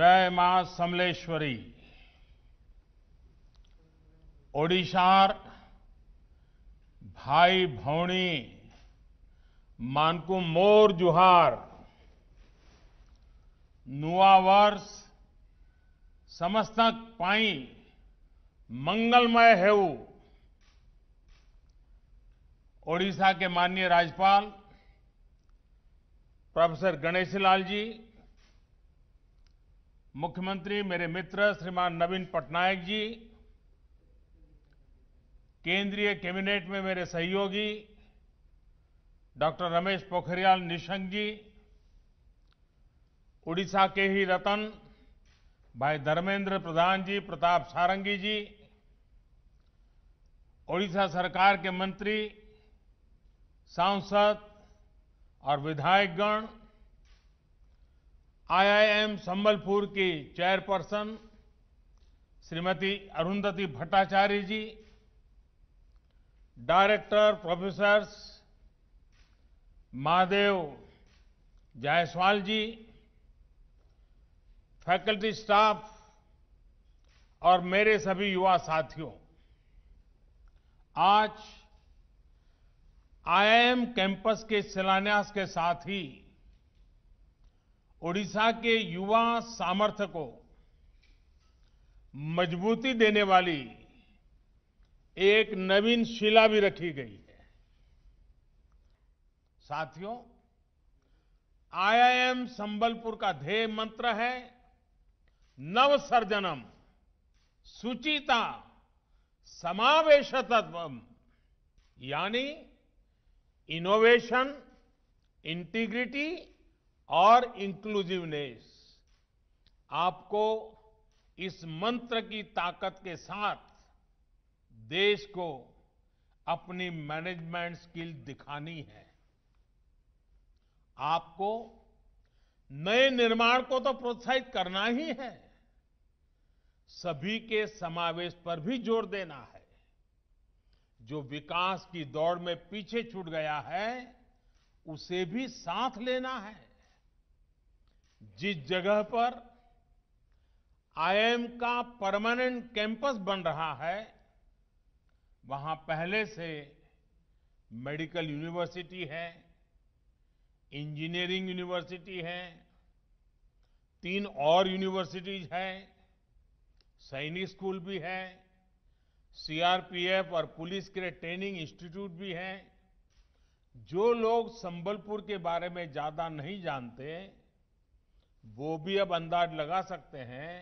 जय मां समलेश्वरी। ओडिशार भाई भौणी मानकु मोर जुहार। नुआ वर्ष समस्तक पाई मंगलमय हेउ। ओडिशा के माननीय राज्यपाल प्रोफेसर गणेश लाल जी, मुख्यमंत्री मेरे मित्र श्रीमान नवीन पटनायक जी, केंद्रीय कैबिनेट में मेरे सहयोगी डॉक्टर रमेश पोखरियाल निशंक जी, उड़ीसा के ही रतन भाई धर्मेंद्र प्रधान जी, प्रताप सारंगी जी, ओडिशा सरकार के मंत्री, सांसद और विधायकगण, आईआईएम संबलपुर की chairperson Shrimati Arundhati Bhattacharya ji, director professors Mahadev Jaiswal ji, faculty staff और मेरे सभी युवा साथियों, आज आईआईएम कैंपस के शिलान्यास के साथ ही ओडिशा के युवा सामर्थ्य को मजबूती देने वाली एक नवीन शिला भी रखी गई है। साथियों, आईआईएम संबलपुर का ध्येय मंत्र है नवसर्जनम सुचिता समावेशतत्वम, यानी इनोवेशन, इंटीग्रिटी और इंक्लूसिवनेस। आपको इस मंत्र की ताकत के साथ देश को अपनी मैनेजमेंट स्किल दिखानी है। आपको नए निर्माण को तो प्रोत्साहित करना ही है, सभी के समावेश पर भी जोर देना है। जो विकास की दौड़ में पीछे छूट गया है उसे भी साथ लेना है। जिस जगह पर आईआईएम का परमानेंट कैंपस बन रहा है वहां पहले से मेडिकल यूनिवर्सिटी है, इंजीनियरिंग यूनिवर्सिटी है, 3 और यूनिवर्सिटीज हैं, सैनिक स्कूल भी है, सीआरपीएफ और पुलिस के ट्रेनिंग इंस्टीट्यूट भी हैं। जो लोग संबलपुर के बारे में ज्यादा नहीं जानते वो भी अब अंदाज लगा सकते हैं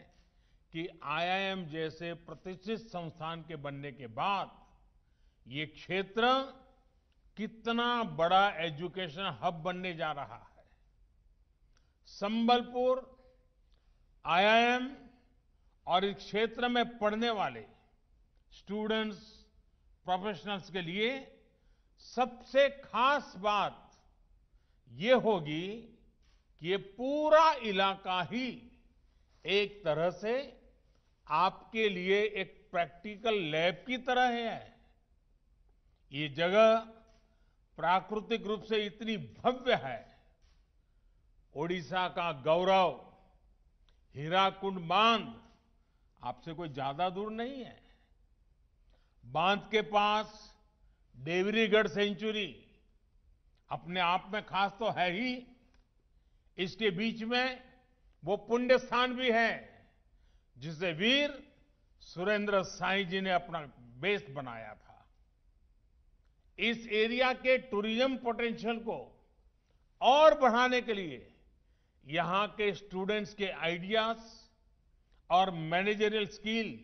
कि आईआईएम जैसे प्रतिष्ठित संस्थान के बनने के बाद ये क्षेत्र कितना बड़ा एजुकेशन हब बनने जा रहा है। संबलपुर आईआईएम और इस क्षेत्र में पढ़ने वाले स्टूडेंट्स, प्रोफेशनल्स के लिए सबसे खास बात ये होगी कि ये पूरा इलाका ही एक तरह से आपके लिए एक प्रैक्टिकल लैब की तरह है। ये जगह प्राकृतिक रूप से इतनी भव्य है। ओडिशा का गौरव हीराकुंड बांध आपसे कोई ज्यादा दूर नहीं है। बांध के पास देवरीगढ़ सेंचुरी अपने आप में खास तो है ही, इसके बीच में वो पुण्य स्थान भी है जिसे वीर सुरेंद्र साई जी ने अपना बेस बनाया था। इस एरिया के टूरिज्म पोटेंशियल को और बढ़ाने के लिए यहां के स्टूडेंट्स के आइडियाज और मैनेजरियल स्किल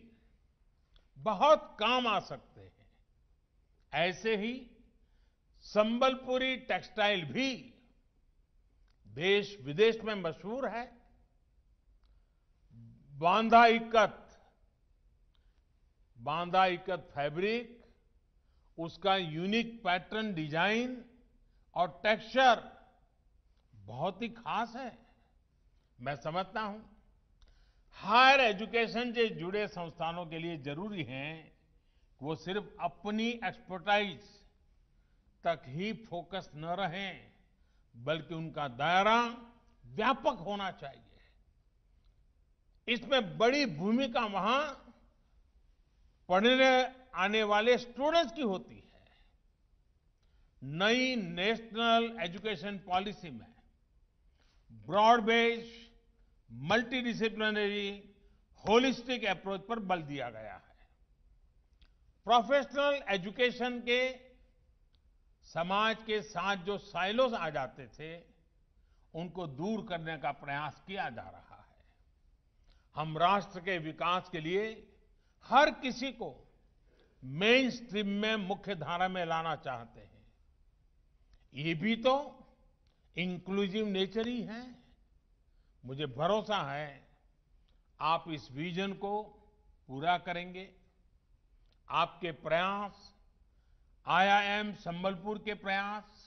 बहुत काम आ सकते हैं। ऐसे ही संबलपुरी टेक्सटाइल भी देश विदेश में मशहूर है। बांधा इकत फैब्रिक, उसका यूनिक पैटर्न, डिजाइन और टेक्सचर बहुत ही खास है। मैं समझता हूं हायर एजुकेशन से जुड़े संस्थानों के लिए जरूरी है कि वो सिर्फ अपनी एक्सपर्टाइज तक ही फोकस न रहें, बल्कि उनका दायरा व्यापक होना चाहिए। इसमें बड़ी भूमिका वहां पढ़ने आने वाले स्टूडेंट्स की होती है। नई नेशनल एजुकेशन पॉलिसी में broad based, multidisciplinary, holistic approach पर बल दिया गया है। प्रोफेशनल एजुकेशन के समाज के साथ जो साइलोस आ जाते थे उनको दूर करने का प्रयास किया जा रहा है। हम राष्ट्र के विकास के लिए हर किसी को मेन स्ट्रीम में, मुख्य धारा में लाना चाहते हैं। ये भी तो इंक्लूसिव नेचर ही है। मुझे भरोसा है आप इस विजन को पूरा करेंगे। आपके प्रयास, आईआईएम संबलपुर के प्रयास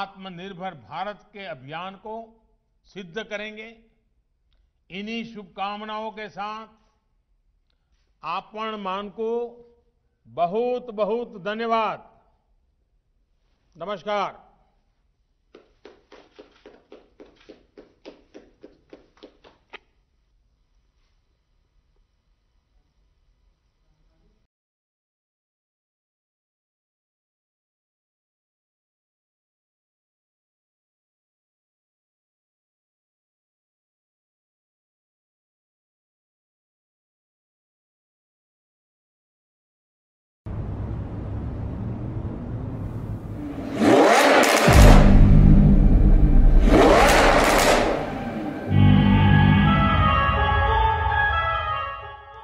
आत्मनिर्भर भारत के अभियान को सिद्ध करेंगे। इन्हीं शुभकामनाओं के साथ आपन मान को बहुत बहुत धन्यवाद। नमस्कार।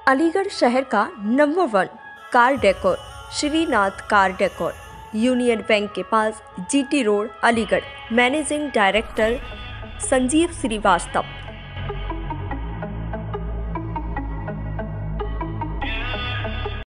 अलीगढ़ शहर का number 1 car decor Shrinath car decor, union bank के पास, GT road, Aligarh. Managing director Sanjeev Srivastava.